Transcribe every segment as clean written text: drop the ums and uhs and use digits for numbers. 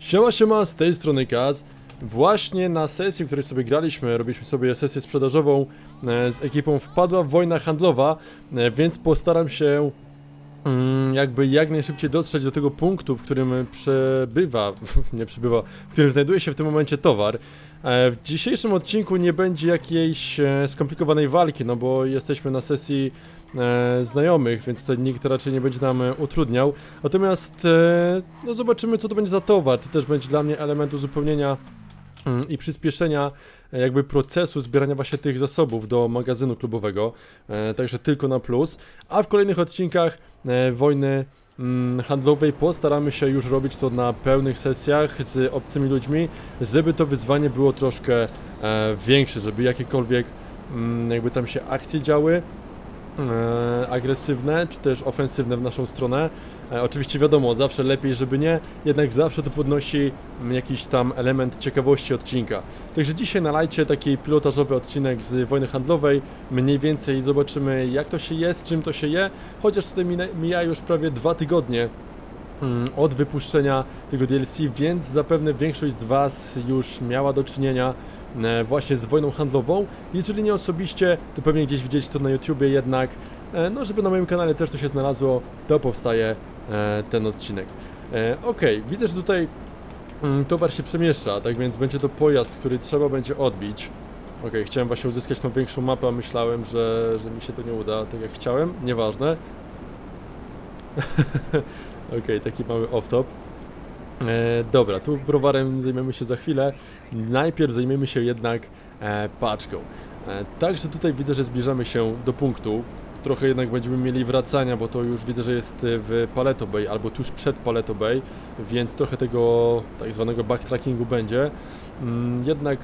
Siema, z tej strony Kaz. Właśnie na sesji, w której sobie graliśmy, robiliśmy sobie sesję sprzedażową z ekipą, wpadła wojna handlowa, więc postaram się jakby jak najszybciej dotrzeć do tego punktu, w którym znajduje się w tym momencie towar. W dzisiejszym odcinku nie będzie jakiejś skomplikowanej walki, no bo jesteśmy na sesji znajomych, więc tutaj nikt raczej nie będzie nam utrudniał. Natomiast no zobaczymy, co to będzie za towar. To też będzie dla mnie element uzupełnienia i przyspieszenia jakby procesu zbierania właśnie tych zasobów do magazynu klubowego, także tylko na plus. A w kolejnych odcinkach wojny handlowej postaramy się już robić to na pełnych sesjach z obcymi ludźmi, żeby to wyzwanie było troszkę większe, żeby jakiekolwiek jakby tam się akcje działy agresywne, czy też ofensywne w naszą stronę. Oczywiście wiadomo, zawsze lepiej, żeby nie, jednak zawsze to podnosi jakiś tam element ciekawości odcinka. Także dzisiaj na lajcie taki pilotażowy odcinek z wojny handlowej, mniej więcej zobaczymy, jak to się je, z czym to się je, chociaż tutaj mija już prawie 2 tygodnie od wypuszczenia tego DLC, więc zapewne większość z Was już miała do czynienia właśnie z wojną handlową. Jeżeli nie osobiście, to pewnie gdzieś widzieliście to na YouTubie, jednak no żeby na moim kanale też to się znalazło, to powstaje ten odcinek. Ok, widzę, że tutaj towar się przemieszcza, tak więc będzie to pojazd, który trzeba będzie odbić. Ok, chciałem właśnie uzyskać tą większą mapę, a myślałem, że mi się to nie uda, tak jak chciałem, nieważne. Ok, taki mały off-top. Dobra, tu browarem zajmiemy się za chwilę. Najpierw zajmiemy się jednak paczką. Także tutaj widzę, że zbliżamy się do punktu. Trochę jednak będziemy mieli wracania, bo to już widzę, że jest w Paleto Bay, albo tuż przed Paleto Bay, więc trochę tego tak zwanego backtrackingu będzie. Jednak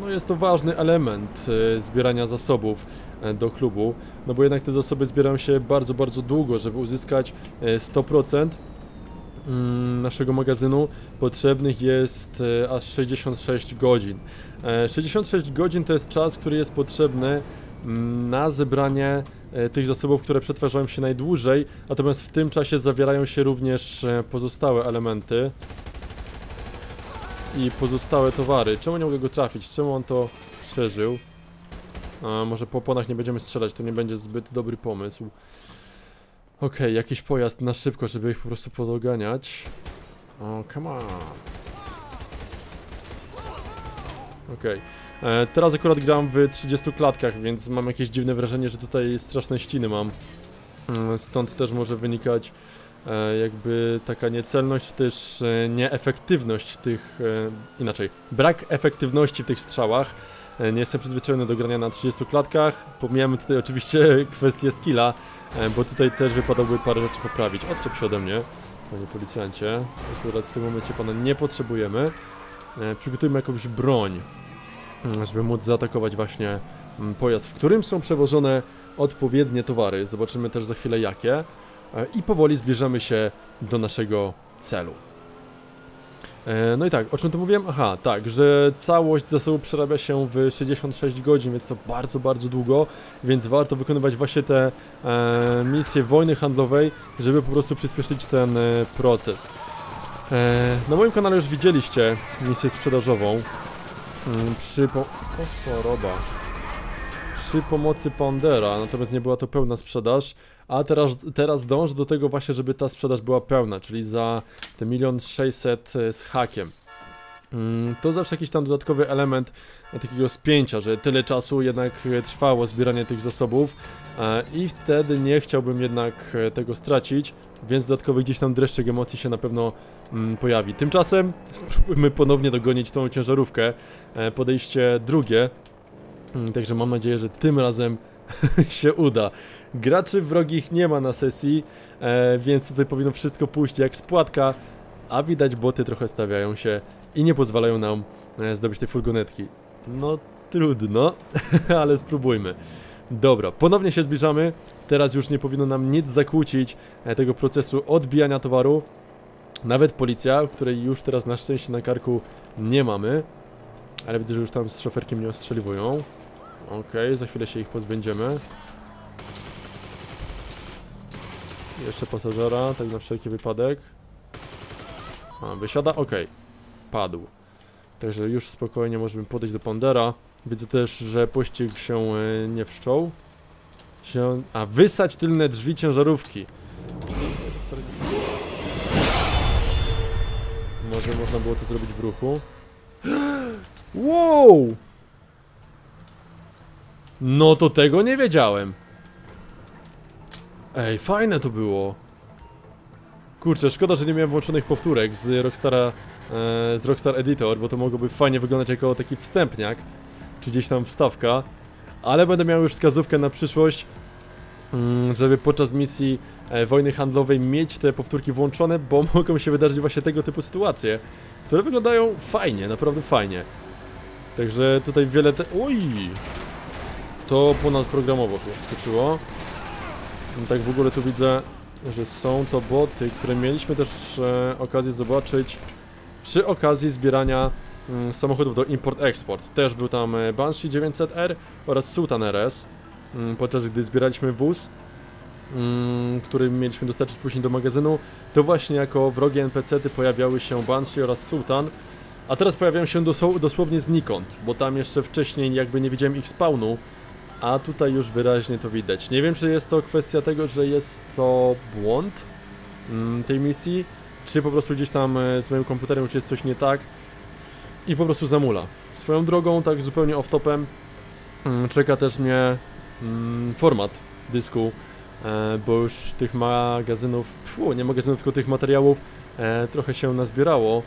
no jest to ważny element zbierania zasobów do klubu, no bo jednak te zasoby zbierają się bardzo, bardzo długo, żeby uzyskać 100%. Naszego magazynu potrzebnych jest aż 66 godzin. 66 godzin to jest czas, który jest potrzebny na zebranie tych zasobów, które przetwarzają się najdłużej, natomiast w tym czasie zawierają się również pozostałe elementy i pozostałe towary. Czemu nie mogę go trafić? Czemu on to przeżył? A może po oponach nie będziemy strzelać, to nie będzie zbyt dobry pomysł. Okej, jakiś pojazd na szybko, żeby ich po prostu podoganiać. O, come on. Okej. Teraz akurat gram w 30 klatkach, więc mam jakieś dziwne wrażenie, że tutaj straszne ściny mam. Stąd też może wynikać jakby taka niecelność, czy też nieefektywność tych... inaczej, brak efektywności w tych strzałach. Nie jestem przyzwyczajony do grania na 30 klatkach. Pomijamy tutaj oczywiście kwestię skilla, bo tutaj też wypadałoby parę rzeczy poprawić. Odczep się ode mnie, panie policjancie. Akurat w tym momencie pana nie potrzebujemy. Przygotujmy jakąś broń, żeby móc zaatakować właśnie pojazd, w którym są przewożone odpowiednie towary. Zobaczymy też za chwilę jakie. I powoli zbliżamy się do naszego celu. No i tak, o czym to mówiłem? Aha, tak, że całość zasobu przerabia się w 66 godzin, więc to bardzo, bardzo długo, więc warto wykonywać właśnie te misje wojny handlowej, żeby po prostu przyspieszyć ten proces. Na moim kanale już widzieliście misję sprzedażową przy pomocy Pondera, natomiast nie była to pełna sprzedaż, a teraz dążę do tego właśnie, żeby ta sprzedaż była pełna, czyli za te 1 600 000 z hakiem. To zawsze jakiś tam dodatkowy element takiego spięcia, że tyle czasu jednak trwało zbieranie tych zasobów i wtedy nie chciałbym jednak tego stracić, więc dodatkowy gdzieś tam dreszczyk emocji się na pewno pojawi. Tymczasem spróbujmy ponownie dogonić tą ciężarówkę, podejście drugie. Także mam nadzieję, że tym razem się uda. Graczy wrogich nie ma na sesji, więc tutaj powinno wszystko pójść jak z płatka, a widać boty trochę stawiają się i nie pozwalają nam zdobyć tej furgonetki. No trudno, ale spróbujmy. Dobra, ponownie się zbliżamy, teraz już nie powinno nam nic zakłócić tego procesu odbijania towaru. Nawet policja, której już teraz na szczęście na karku nie mamy. Ale widzę, że już tam z szoferkiem nie ostrzeliwują. Okej, za chwilę się ich pozbędziemy. Jeszcze pasażera, tak na wszelki wypadek. A, wysiada? Okej. Padł. Także już spokojnie możemy podejść do Pondera. Widzę też, że pościg się nie wszczął. A, wysać tylne drzwi ciężarówki. Może można było to zrobić w ruchu. Wow! No to tego nie wiedziałem. Ej, fajne to było. Kurczę, szkoda, że nie miałem włączonych powtórek z Rockstara, z Rockstar Editor, bo to mogłoby fajnie wyglądać jako taki wstępniak, czy gdzieś tam wstawka. Ale będę miał już wskazówkę na przyszłość, żeby podczas misji wojny handlowej mieć te powtórki włączone, bo mogą się wydarzyć właśnie tego typu sytuacje, które wyglądają fajnie, naprawdę fajnie. Także tutaj wiele te... Oj! To ponadprogramowo tu skoczyło. Tak w ogóle tu widzę, że są to boty, które mieliśmy też okazję zobaczyć przy okazji zbierania samochodów do import-export. Też był tam Banshee 900R oraz Sultan RS, podczas gdy zbieraliśmy wóz, który mieliśmy dostarczyć później do magazynu. To właśnie jako wrogie NPC-ty pojawiały się Banshee oraz Sultan. A teraz pojawiają się dosłownie znikąd, bo tam jeszcze wcześniej jakby nie widziałem ich spawnu. A tutaj już wyraźnie to widać. Nie wiem, czy jest to kwestia tego, że jest to błąd tej misji, czy po prostu gdzieś tam z moim komputerem już jest coś nie tak i po prostu zamula. Swoją drogą, tak zupełnie off-topem, czeka też mnie format dysku, bo już tych magazynów, nie magazynów, tylko tych materiałów trochę się nazbierało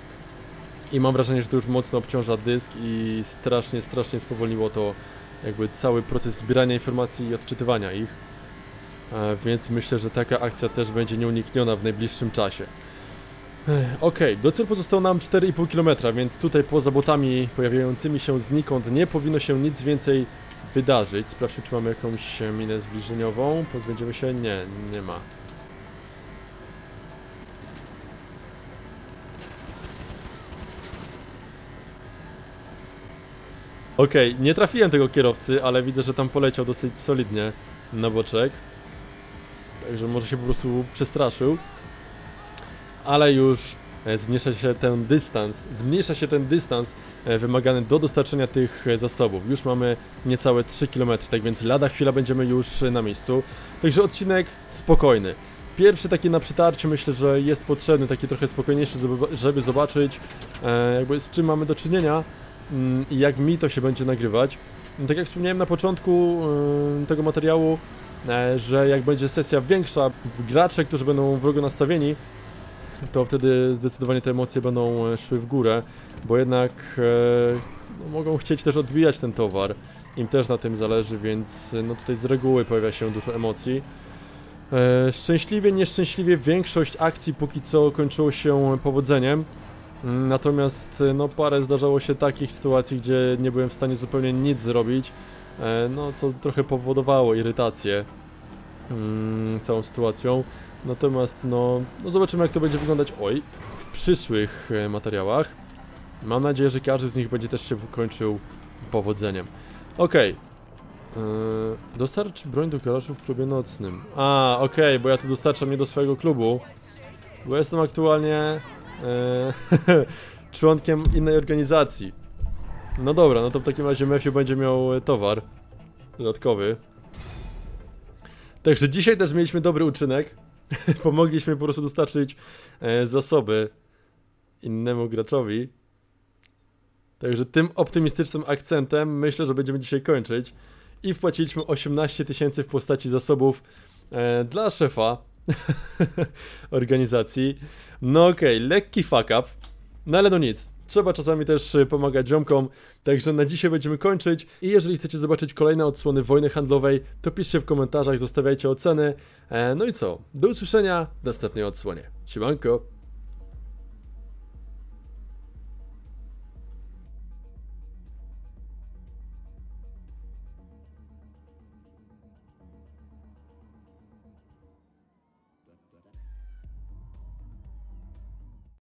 i mam wrażenie, że to już mocno obciąża dysk i strasznie spowolniło to jakby cały proces zbierania informacji i odczytywania ich, więc myślę, że taka akcja też będzie nieunikniona w najbliższym czasie. Okej, do celu pozostało nam 4,5 km, więc tutaj poza botami pojawiającymi się znikąd nie powinno się nic więcej wydarzyć. Sprawdźmy, czy mamy jakąś minę zbliżeniową, pozbędziemy się? Nie, nie ma. Okej, nie trafiłem tego kierowcy, ale widzę, że tam poleciał dosyć solidnie na boczek. Także może się po prostu przestraszył. Ale już zmniejsza się ten dystans wymagany do dostarczenia tych zasobów. Już mamy niecałe 3 km, tak więc lada chwila będziemy już na miejscu. Także odcinek spokojny. Pierwszy taki na przytarciu, myślę, że jest potrzebny, taki trochę spokojniejszy, żeby zobaczyć jakby z czym mamy do czynienia i jak mi to się będzie nagrywać. Tak jak wspomniałem na początku tego materiału, że jak będzie sesja większa, gracze, którzy będą wrogo nastawieni, to wtedy zdecydowanie te emocje będą szły w górę, bo jednak mogą chcieć też odbijać ten towar, im też na tym zależy, więc no tutaj z reguły pojawia się dużo emocji. Szczęśliwie, nieszczęśliwie większość akcji póki co kończyło się powodzeniem. Natomiast no parę zdarzało się takich sytuacji, gdzie nie byłem w stanie zupełnie nic zrobić, no co trochę powodowało irytację całą sytuacją. Natomiast no zobaczymy, jak to będzie wyglądać w przyszłych materiałach. Mam nadzieję, że każdy z nich będzie też się kończył powodzeniem. Okej. Dostarcz broń do garażu w klubie nocnym. A, okej, bo ja tu dostarczam nie do swojego klubu, bo jestem aktualnie członkiem innej organizacji. No dobra, no to w takim razie Mefio będzie miał towar dodatkowy. Także dzisiaj też mieliśmy dobry uczynek. Pomogliśmy po prostu dostarczyć zasoby innemu graczowi. Także tym optymistycznym akcentem myślę, że będziemy dzisiaj kończyć. I wpłaciliśmy 18 tysięcy w postaci zasobów dla szefa organizacji. No okej, lekki fuck up, no ale no nic, trzeba czasami też pomagać ziomkom. Także na dzisiaj będziemy kończyć i jeżeli chcecie zobaczyć kolejne odsłony Wojny Handlowej, to piszcie w komentarzach, zostawiajcie oceny. No i co, do usłyszenia w następnej odsłonie. Siemanko.